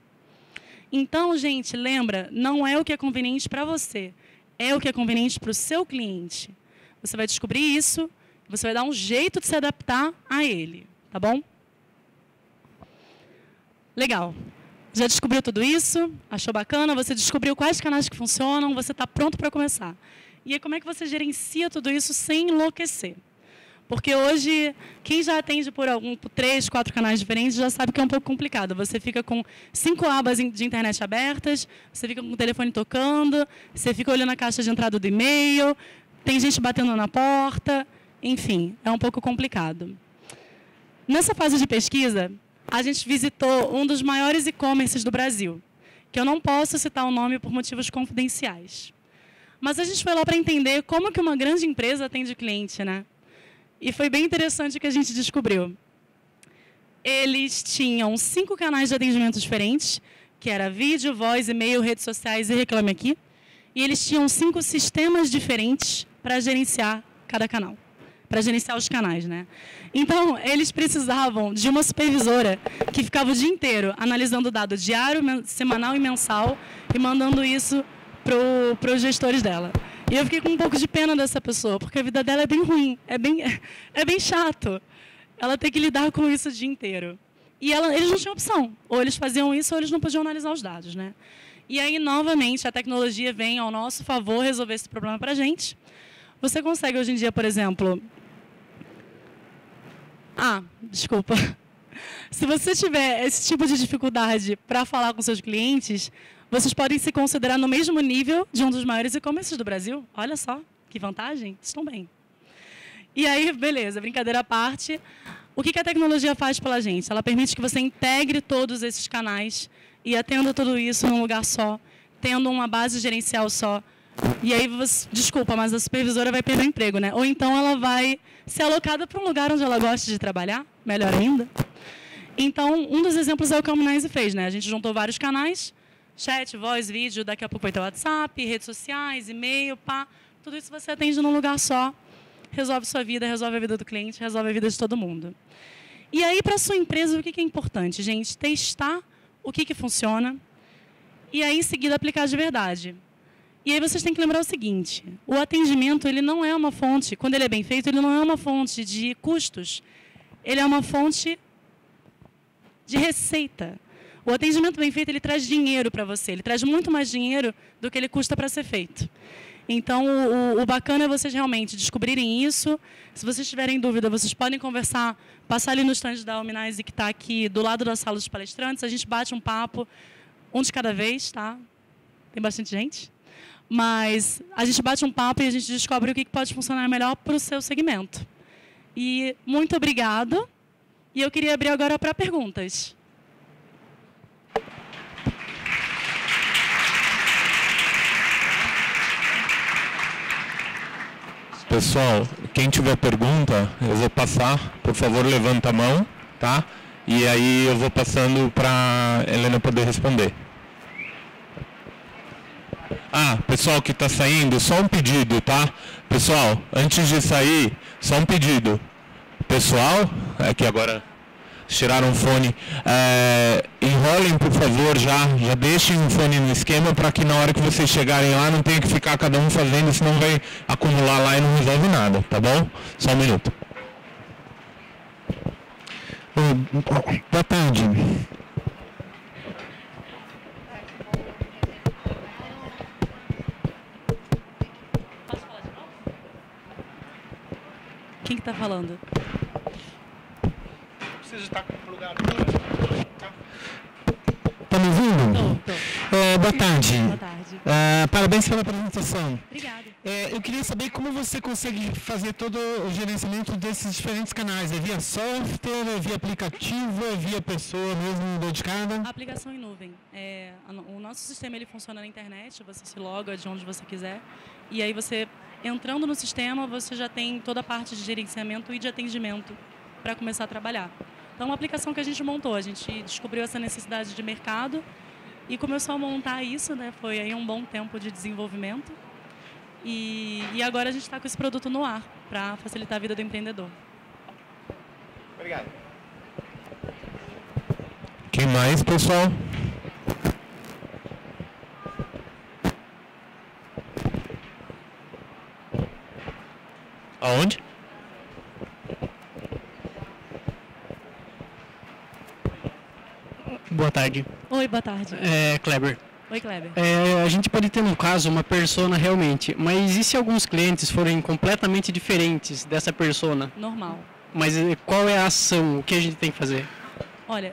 Então, gente, lembra, não é o que é conveniente para você, é o que é conveniente para o seu cliente. Você vai descobrir isso, você vai dar um jeito de se adaptar a ele, tá bom? Legal. Já descobriu tudo isso? Achou bacana? Você descobriu quais canais que funcionam? Você está pronto para começar. E aí, como é que você gerencia tudo isso sem enlouquecer? Porque hoje, quem já atende por 3, 4 canais diferentes, já sabe que é um pouco complicado. Você fica com 5 abas de internet abertas, você fica com o telefone tocando, você fica olhando a caixa de entrada do e-mail, tem gente batendo na porta, enfim, é um pouco complicado. Nessa fase de pesquisa, a gente visitou um dos maiores e-commerces do Brasil, que eu não posso citar o nome por motivos confidenciais. Mas a gente foi lá para entender como que uma grande empresa atende cliente, né? E foi bem interessante o que a gente descobriu. Eles tinham 5 canais de atendimento diferentes, que era vídeo, voz, e-mail, redes sociais e Reclame Aqui. E eles tinham 5 sistemas diferentes para gerenciar cada canal. Para gerenciar os canais, né? Então, eles precisavam de uma supervisora que ficava o dia inteiro analisando o dado diário, semanal e mensal e mandando isso para os gestores dela. E eu fiquei com um pouco de pena dessa pessoa, porque a vida dela é bem ruim, é bem chato. Ela tem que lidar com isso o dia inteiro. E eles não tinham opção. Ou eles faziam isso ou eles não podiam analisar os dados, né? E aí, novamente, a tecnologia vem ao nosso favor resolver esse problema para a gente. Você consegue hoje em dia, por exemplo... desculpa. Se você tiver esse tipo de dificuldade para falar com seus clientes, vocês podem se considerar no mesmo nível de um dos maiores e-commerces do Brasil. Olha só, que vantagem. Vocês estão bem. E aí, beleza, brincadeira à parte. O que a tecnologia faz pela gente? Ela permite que você integre todos esses canais e atenda tudo isso num lugar só, tendo uma base gerencial só. E aí, você, desculpa, mas a supervisora vai perder o emprego, né? Ou então ela vai ser alocada para um lugar onde ela gosta de trabalhar, melhor ainda. Então, um dos exemplos é o que a Omnize fez, né? A gente juntou vários canais, chat, voz, vídeo, daqui a pouco vai ter WhatsApp, redes sociais, e-mail, pá. Tudo isso você atende num lugar só, resolve sua vida, resolve a vida do cliente, resolve a vida de todo mundo. E aí, para a sua empresa, o que é importante, gente? Testar o que funciona e aí, em seguida, aplicar de verdade. E aí vocês têm que lembrar o seguinte, o atendimento, ele não é uma fonte, quando ele é bem feito, ele não é uma fonte de custos, ele é uma fonte de receita. O atendimento bem feito, ele traz dinheiro para você, ele traz muito mais dinheiro do que ele custa para ser feito. Então, o bacana é vocês realmente descobrirem isso. Se vocês tiverem dúvida, vocês podem conversar, passar ali no stand da Omnize, que está aqui do lado da sala dos palestrantes. A gente bate um papo, um de cada vez, tá? Tem bastante gente. Mas a gente bate um papo e a gente descobre o que pode funcionar melhor para o seu segmento. E muito obrigado. E eu queria abrir agora para perguntas. Pessoal, quem tiver pergunta, eu vou passar. Por favor, levanta a mão, tá? E aí eu vou passando para Helena poder responder. Ah, pessoal que está saindo, só um pedido, tá? Pessoal, antes de sair, só um pedido. Pessoal, aqui agora tiraram o fone. Enrolem, por favor, já deixem o fone no esquema para que na hora que vocês chegarem lá não tenha que ficar cada um fazendo, senão vai acumular lá e não resolve nada, tá bom? Só um minuto. Boa tarde. Posso falar de novo? Quem que tá falando? Tá me ouvindo? Tô. Boa tarde. Boa tarde. Parabéns pela apresentação. Obrigada. Eu queria saber como você consegue fazer todo o gerenciamento desses diferentes canais. É via software, é via aplicativo, é via pessoa mesmo dedicada? A aplicação em nuvem. O nosso sistema ele funciona na internet, você se loga de onde você quiser. E aí você, entrando no sistema, você já tem toda a parte de gerenciamento e de atendimento para começar a trabalhar. Então, uma aplicação que a gente montou, a gente descobriu essa necessidade de mercado e começou a montar isso, né? Foi aí um bom tempo de desenvolvimento. E agora a gente está com esse produto no ar, para facilitar a vida do empreendedor. Obrigado. Quem mais, pessoal? Aonde? Boa tarde. Oi, boa tarde. Kleber. Oi, Kleber. A gente pode ter, no caso, uma persona realmente, mas e se alguns clientes forem completamente diferentes dessa persona? Normal. Mas qual é a ação? O que a gente tem que fazer? Olha,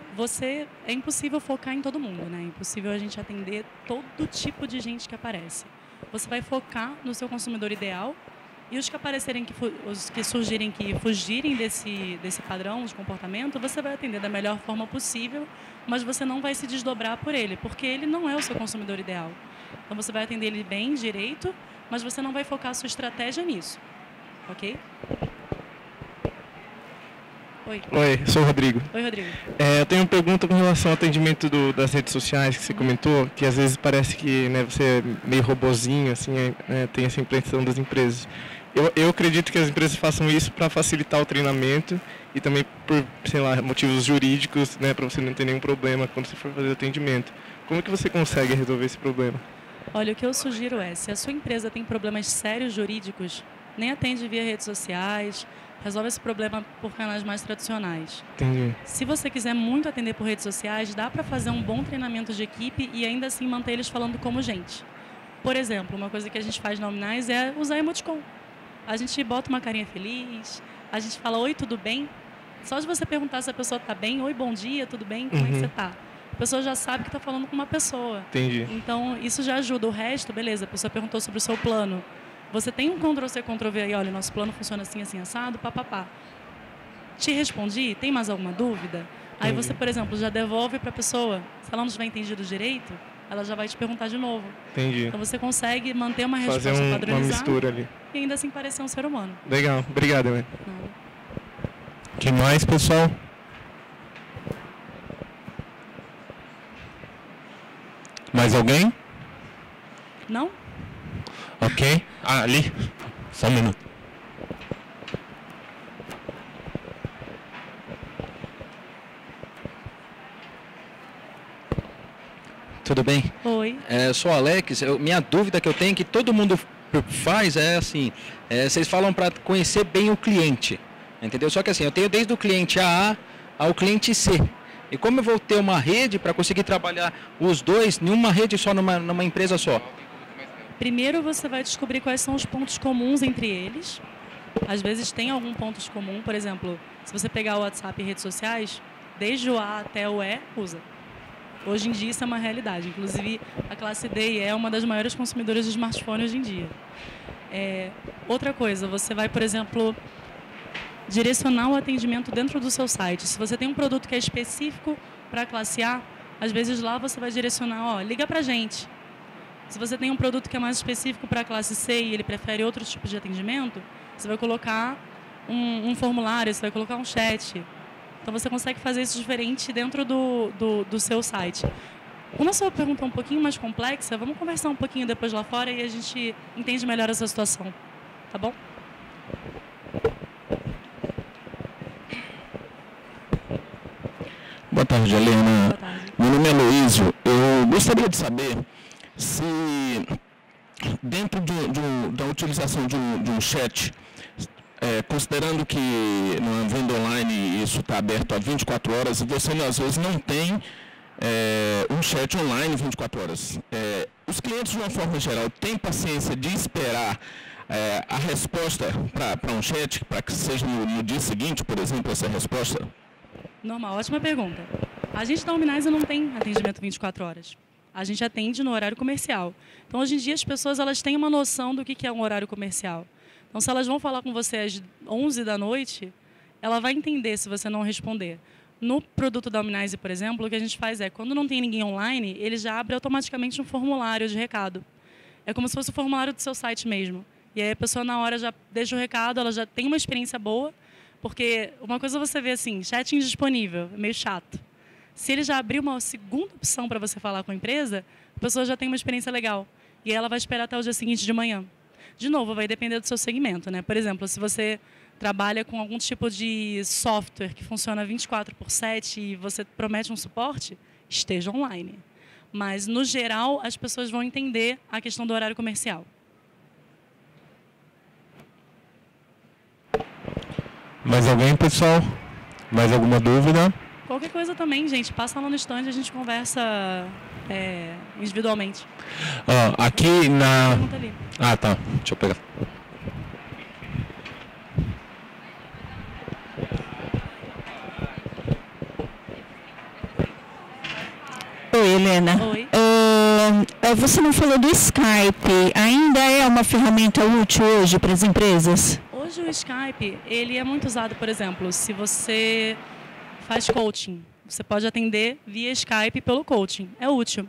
é impossível focar em todo mundo, né? É impossível a gente atender todo tipo de gente que aparece. Você vai focar no seu consumidor ideal e os que aparecerem, os que surgirem, que fugirem desse padrão de comportamento, você vai atender da melhor forma possível, mas você não vai se desdobrar por ele, porque ele não é o seu consumidor ideal. Então, você vai atender ele bem, direito, mas você não vai focar a sua estratégia nisso, ok? Oi. Oi, sou o Rodrigo. Oi, Rodrigo. Eu tenho uma pergunta com relação ao atendimento das redes sociais que você comentou, que às vezes parece que, né, você é meio robozinho, assim, né, tem essa impressão das empresas. Eu acredito que as empresas façam isso para facilitar o treinamento e também por, sei lá, motivos jurídicos, né, para você não ter nenhum problema quando você for fazer atendimento. Como que você consegue resolver esse problema? Olha, o que eu sugiro é, se a sua empresa tem problemas sérios jurídicos, nem atende via redes sociais, resolve esse problema por canais mais tradicionais. Entendi. Se você quiser muito atender por redes sociais, dá para fazer um bom treinamento de equipe e ainda assim manter eles falando como gente. Por exemplo, uma coisa que a gente faz na Omnize é usar emoticon. A gente bota uma carinha feliz, a gente fala, oi, tudo bem? Só de você perguntar se a pessoa está bem, oi, bom dia, tudo bem, como é que você está? A pessoa já sabe que está falando com uma pessoa. Entendi. Então, isso já ajuda. O resto, beleza, a pessoa perguntou sobre o seu plano. Você tem um Ctrl-C, Ctrl-V aí, olha, nosso plano funciona assim, assim, assado, papapá. Te respondi, tem mais alguma dúvida? Aí você, por exemplo, já devolve para a pessoa, se ela não tiver entendido direito, ela já vai te perguntar de novo. Entendi. Então você consegue manter uma resposta padronizada. Fazer uma mistura ali. E ainda assim parecer um ser humano. Legal, obrigado, Helena. O que mais, pessoal? Mais alguém? Não? Ok. Ah, ali. Só um minuto. Tudo bem? Oi. Sou o Alex. Minha dúvida que eu tenho, que todo mundo faz, é assim. Vocês falam para conhecer bem o cliente. Entendeu? Só que assim, eu tenho desde o cliente A ao cliente C. E como eu vou ter uma rede para conseguir trabalhar os dois em uma rede só, numa empresa só? Primeiro você vai descobrir quais são os pontos comuns entre eles. Às vezes tem algum ponto comum, por exemplo, se você pegar o WhatsApp e redes sociais, desde o A até o E, usa. Hoje em dia isso é uma realidade, inclusive a classe D e E é uma das maiores consumidoras de smartphone hoje em dia. Outra coisa, você vai, por exemplo, direcionar o atendimento dentro do seu site. Se você tem um produto que é específico para a classe A, às vezes lá você vai direcionar, ó, liga pra gente. Se você tem um produto que é mais específico para a classe C e ele prefere outros tipos de atendimento, você vai colocar um formulário, você vai colocar um chat. Então você consegue fazer isso diferente dentro do seu site. Como a sua pergunta é um pouquinho mais complexa, vamos conversar um pouquinho depois lá fora e a gente entende melhor essa situação, tá bom? Boa tarde, Helena. Boa tarde. Meu nome é Luísio. Eu gostaria de saber se dentro da utilização de um chat, considerando que no venda online isso está aberto há 24 horas e você às vezes não tem um chat online 24 horas. Os clientes, de uma forma geral, têm paciência de esperar a resposta para um chat, para que seja no dia seguinte, por exemplo, essa resposta? Normal, ótima pergunta. A gente da Omnize não tem atendimento 24 horas. A gente atende no horário comercial. Então, hoje em dia, as pessoas elas têm uma noção do que é um horário comercial. Então, se elas vão falar com você às 11 da noite, ela vai entender se você não responder. No produto da Omnize, por exemplo, o que a gente faz é, quando não tem ninguém online, ele já abre automaticamente um formulário de recado. É como se fosse o formulário do seu site mesmo. E aí a pessoa, na hora, já deixa o recado, ela já tem uma experiência boa, porque uma coisa você vê assim, chat indisponível, meio chato. Se ele já abrir uma segunda opção para você falar com a empresa, a pessoa já tem uma experiência legal. E aí ela vai esperar até o dia seguinte de manhã. De novo, vai depender do seu segmento, né? Por exemplo, se você trabalha com algum tipo de software que funciona 24/7 e você promete um suporte, esteja online. Mas, no geral, as pessoas vão entender a questão do horário comercial. Mais alguém, pessoal? Mais alguma dúvida? Qualquer coisa também, gente. Passa lá no stand e a gente conversa individualmente. Ah, aqui na... Ah, tá. Deixa eu pegar. Oi, Helena. Oi. Você não falou do Skype. Ainda é uma ferramenta útil hoje para as empresas? Hoje o Skype, ele é muito usado, por exemplo, se você... faz coaching. Você pode atender via Skype pelo coaching. É útil.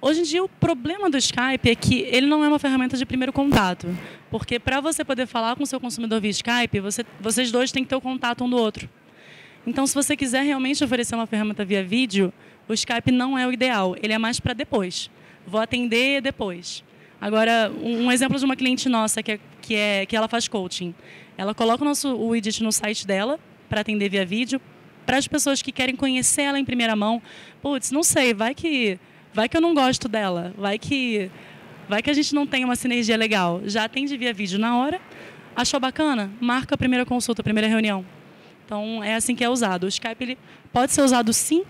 Hoje em dia, o problema do Skype é que ele não é uma ferramenta de primeiro contato. Porque para você poder falar com o seu consumidor via Skype, vocês dois têm que ter o contato um do outro. Então, se você quiser realmente oferecer uma ferramenta via vídeo, o Skype não é o ideal. Ele é mais para depois. Vou atender depois. Agora, um exemplo de uma cliente nossa que ela faz coaching. Ela coloca o widget no site dela para atender via vídeo. Para as pessoas que querem conhecer ela em primeira mão, putz, não sei, vai que eu não gosto dela, vai que a gente não tem uma sinergia legal. Já atende via vídeo na hora, achou bacana? Marca a primeira consulta, a primeira reunião. Então, é assim que é usado. O Skype ele pode ser usado, sim,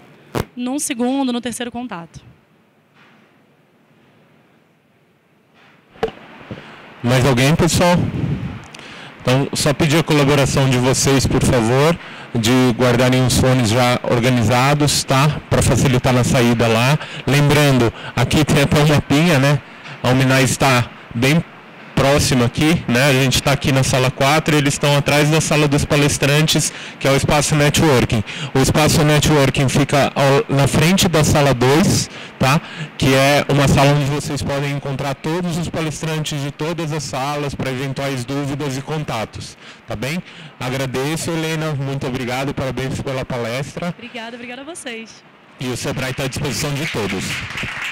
num segundo, no terceiro contato. Mais alguém, pessoal? Então, só pedir a colaboração de vocês, por favor, de guardarem os fones já organizados, tá? Para facilitar na saída lá. Lembrando, aqui tem até uma mapinha, né? A Omnize está bem próximo aqui, né? A gente está aqui na sala 4 e eles estão atrás da sala dos palestrantes, que é o espaço networking. O espaço networking fica na frente da sala 2, tá? Que é uma sala onde vocês podem encontrar todos os palestrantes de todas as salas para eventuais dúvidas e contatos, tá bem? Agradeço, Helena, muito obrigado, parabéns pela palestra. Obrigada a vocês. E o SEBRAE está à disposição de todos.